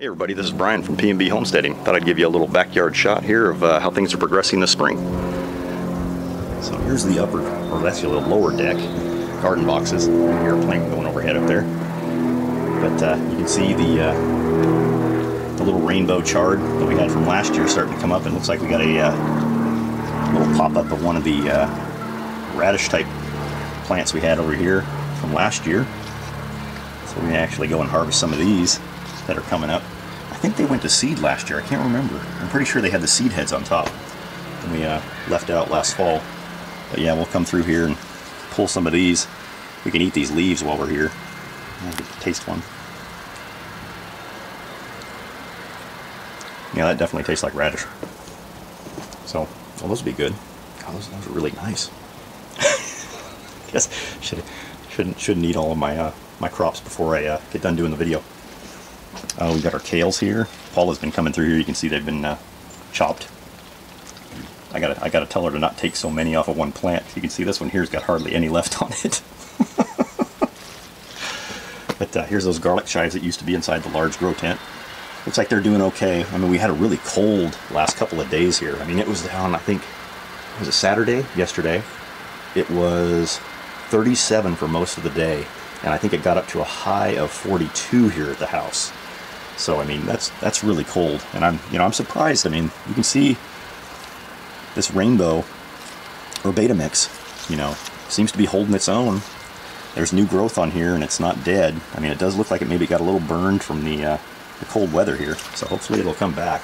Hey everybody, this is Brian from PnB Homesteading. Thought I'd give you a little backyard shot here of how things are progressing this spring. So here's the upper, or that's the lower deck, garden boxes. Airplane going overhead up there. But you can see the little rainbow chard that we had from last year starting to come up, and it looks like we got a little pop-up of one of the radish-type plants we had over here from last year. So we can actually go and harvest some of these that are coming up. I think they went to seed last year. I can't remember. I'm pretty sure they had the seed heads on top, and we left it out last fall. But yeah, we'll come through here and pull some of these. We can eat these leaves while we're here. We'll get to taste one. Yeah, that definitely tastes like radish. So, well, those would be good. God, those are really nice. Yes, shouldn't eat all of my my crops before I get done doing the video. We've got our kales here. Paula's been coming through here. You can see they've been chopped. I gotta tell her to not take so many off of one plant. You can see this one here's got hardly any left on it. But here's those garlic chives that used to be inside the large grow tent. Looks like they're doing okay. I mean, we had a really cold last couple of days here. I mean, it was down, I think, was it Saturday? Yesterday. It was 37 for most of the day. And I think it got up to a high of 42 here at the house. So I mean, that's really cold, and I'm surprised. I mean, you can see this rainbow or Betamix, seems to be holding its own. There's new growth on here, and it's not dead. I mean, it does look like it maybe got a little burned from the cold weather here. So hopefully it'll come back.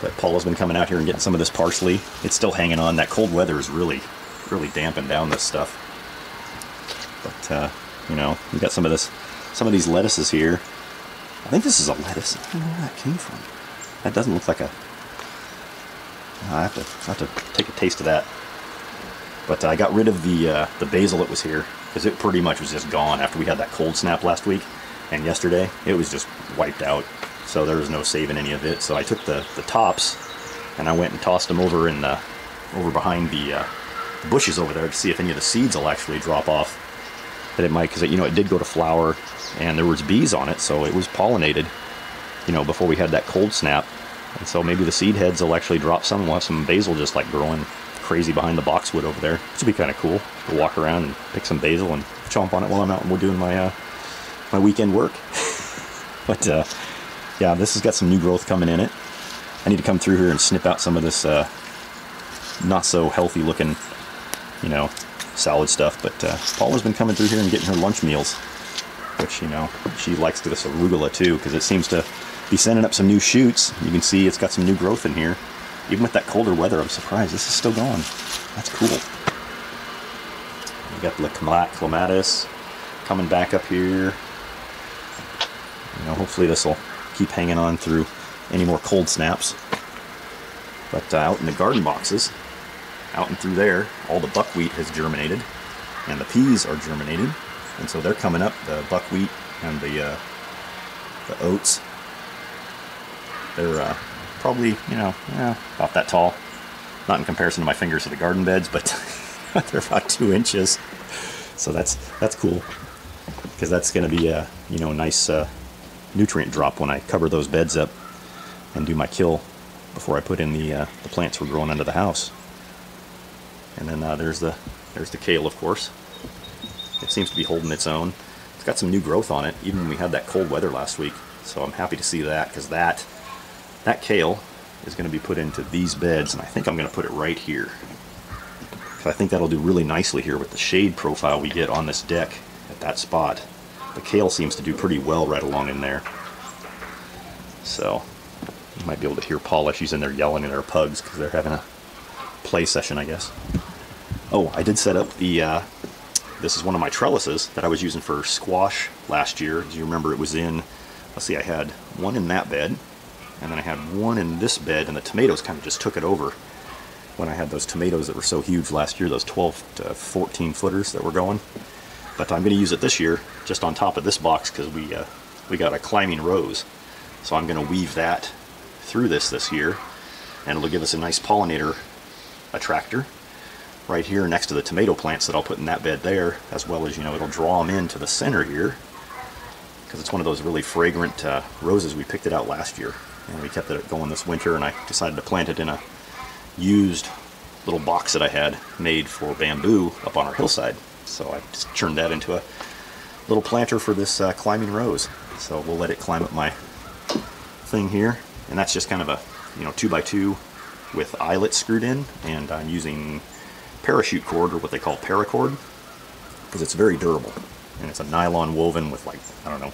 But Paula's been coming out here and getting some of this parsley. It's still hanging on. That cold weather is really dampened down this stuff. But we got some of these lettuces here. I think this is a lettuce. I don't know where that came from. That doesn't look like a. I have to take a taste of that. But I got rid of the basil that was here because it pretty much was just gone after we had that cold snap last week, and yesterday it was just wiped out. So there was no saving any of it. So I took the tops, and I went and tossed them over in the over behind the bushes over there to see if any of the seeds will actually drop off. That it might, because it did go to flower, and there was bees on it, so it was pollinated, before we had that cold snap. And so maybe the seed heads will actually drop some. We'll have some basil just like growing crazy behind the boxwood over there. This would be kind of cool to walk around and pick some basil and chomp on it while I'm out and we're doing my my weekend work. But yeah, this has got some new growth coming in it. I need to come through here and snip out some of this not so healthy looking, salad stuff. But Paula's been coming through here and getting her lunch meals, which she likes to this arugula too, because it seems to be sending up some new shoots. You can see it's got some new growth in here. Even with that colder weather, I'm surprised this is still going. That's cool. We got the clematis coming back up here. Hopefully this will keep hanging on through any more cold snaps. But out in the garden boxes, out and through there, all the buckwheat has germinated, and the peas are germinated, and so they're coming up. The buckwheat and the oats, they're probably about that tall. Not in comparison to my fingers to the garden beds, but they're about 2 inches. So that's cool, because that's going to be a a nice nutrient drop when I cover those beds up and do my kill before I put in the plants we're growing under the house. And then there's the kale, of course. It seems to be holding its own. It's got some new growth on it, even when we had that cold weather last week. So I'm happy to see that, because that kale is going to be put into these beds, and I think I'm going to put it right here. So I think that'll do really nicely here with the shade profile we get on this deck at that spot. The kale seems to do pretty well right along in there. So you might be able to hear Paula. She's in there yelling at her pugs because they're having a play session, I guess. Oh, I did set up the, this is one of my trellises that I was using for squash last year. As you remember, it was in, let's see, I had one in that bed, and then I had one in this bed, and the tomatoes kind of just took it over when I had those tomatoes that were so huge last year, those 12 to 14 footers that were going. But I'm going to use it this year just on top of this box, because we got a climbing rose. So I'm going to weave that through this year, and it'll give us a nice pollinator attractor right here next to the tomato plants that I'll put in that bed there, as well as, it'll draw them into the center here. because it's one of those really fragrant roses. We picked it out last year and we kept it going this winter, and I decided to plant it in a used little box that I had made for bamboo up on our hillside. So I just turned that into a little planter for this climbing rose. So we'll let it climb up my thing here, and that's just kind of a 2x2 with eyelets screwed in, and I'm using parachute cord, or what they call paracord, because it's very durable. And it's a nylon woven with, like, I don't know,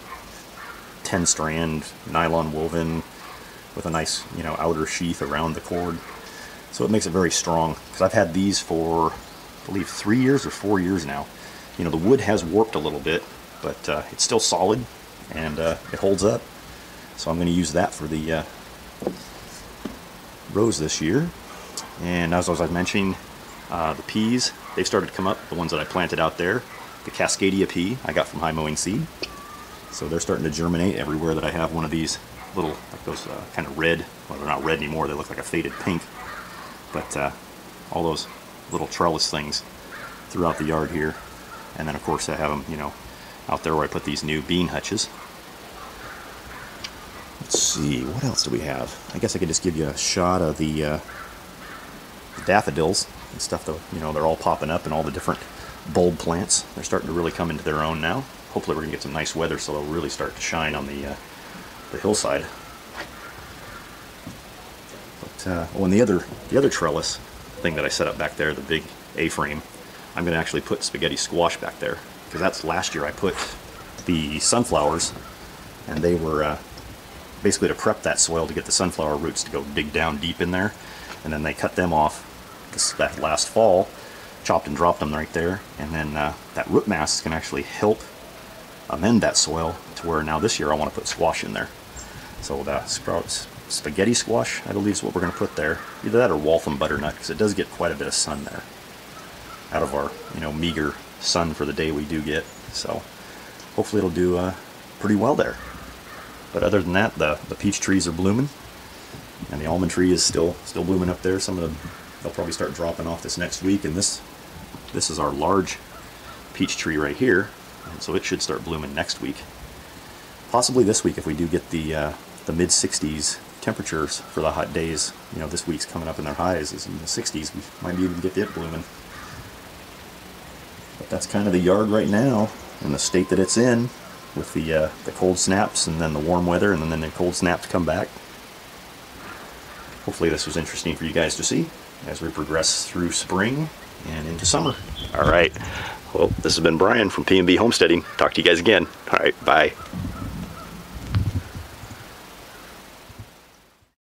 10 strand nylon woven with a nice outer sheath around the cord, so it makes it very strong. Because I've had these for, I believe, 3 years or 4 years now. The wood has warped a little bit, but it's still solid, and it holds up. So I'm going to use that for the rose this year. And as I was mentioning, the peas, they've started to come up, the ones that I planted out there. The Cascadia pea I got from High Mowing Seed. So they're starting to germinate everywhere that I have one of these little, like those kind of red, well, they're not red anymore, they look like a faded pink. But all those little trellis things throughout the yard here. And then of course I have them, out there where I put these new bean hutches. Let's see, what else do we have? I guess I could just give you a shot of the daffodils and stuff, though. They're all popping up, and all the different bulb plants, they're starting to really come into their own now. Hopefully we're gonna get some nice weather, so they'll really start to shine on the hillside. But oh, and the other trellis thing that I set up back there, the big A-frame, I'm gonna actually put spaghetti squash back there, because that's, last year I put the sunflowers, and they were basically to prep that soil to get the sunflower roots to go dig down deep in there, and then they cut them off that last fall, chopped and dropped them right there, and then that root mass can actually help amend that soil to where now this year I want to put squash in there. So that sprouts spaghetti squash, I believe, is what we're going to put there. Either that or Waltham butternut, because it does get quite a bit of sun there, out of our meager sun for the day we do get. So hopefully it'll do pretty well there. But other than that, the peach trees are blooming, and the almond tree is still blooming up there. Some of them, they'll probably start dropping off this next week. And this is our large peach tree right here, and so it should start blooming next week, possibly this week if we do get the mid 60s temperatures for the hot days. This week's coming up in their highs is in the 60s. We might even get it blooming. But that's kind of the yard right now and the state that it's in, with the cold snaps and then the warm weather and then the cold snaps come back. Hopefully this was interesting for you guys to see as we progress through spring and into summer. All right, well, this has been Brian from PnB Homesteading. Talk to you guys again. All right, bye.